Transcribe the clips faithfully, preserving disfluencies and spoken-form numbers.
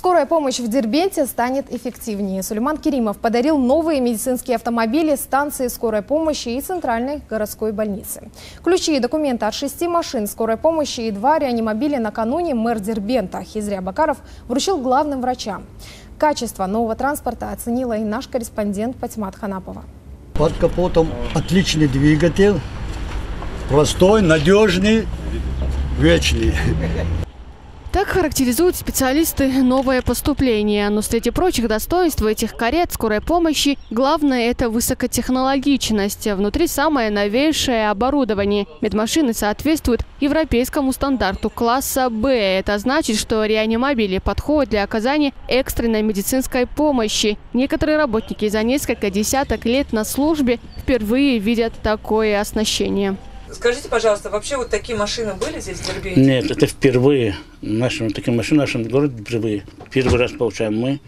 Скорая помощь в Дербенте станет эффективнее. Сулейман Керимов подарил новые медицинские автомобили станции скорой помощи и центральной городской больницы. Ключи и документы от шести машин скорой помощи и два реанимобиля накануне мэр Дербента Хизри Абакаров вручил главным врачам. Качество нового транспорта оценила и наш корреспондент Патимат Ханапова. Под капотом отличный двигатель, простой, надежный, вечный. Так характеризуют специалисты новое поступление. Но среди прочих достоинств этих карет скорой помощи главное – это высокотехнологичность. Внутри самое новейшее оборудование. Медмашины соответствуют европейскому стандарту класса Б. Это значит, что реанимобили подходят для оказания экстренной медицинской помощи. Некоторые работники за несколько десяток лет на службе впервые видят такое оснащение. Скажите, пожалуйста, вообще вот такие машины были здесь в Дербенте? Нет, это впервые. Наши, такие машины в нашем городе впервые. Первый раз получаем мы.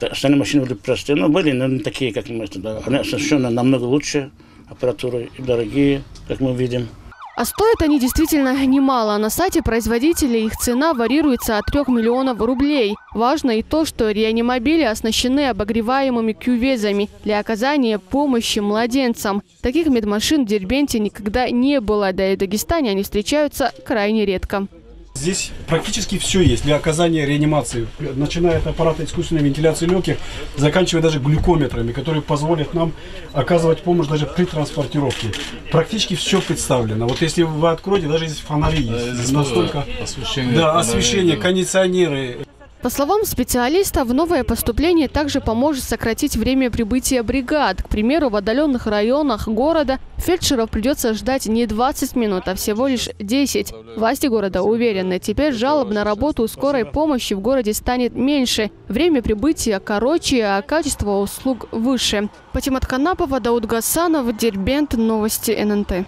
Остальные машины были простые, но были, наверное, такие, как мы. Они оснащены намного лучше аппаратурой, дорогие, как мы видим. А стоят они действительно немало. На сайте производителей их цена варьируется от трёх миллионов рублей. Важно и то, что реанимобили оснащены обогреваемыми кювезами для оказания помощи младенцам. Таких медмашин в Дербенте никогда не было, да и в Дагестане они встречаются крайне редко. Здесь практически все есть для оказания реанимации, начиная от аппарата искусственной вентиляции легких, заканчивая даже глюкометрами, которые позволят нам оказывать помощь даже при транспортировке. Практически все представлено. Вот если вы откроете, даже здесь фонари есть, настолько освещение, да, освещение, кондиционеры. По словам специалистов, новое поступление также поможет сократить время прибытия бригад. К примеру, в отдаленных районах города фельдшеров придется ждать не двадцать минут, а всего лишь десять. Власти города уверены, теперь жалоб на работу скорой помощи в городе станет меньше. Время прибытия короче, а качество услуг выше. Патимат Ханапова, Даудгасанов, Дербент, новости Н Н Т.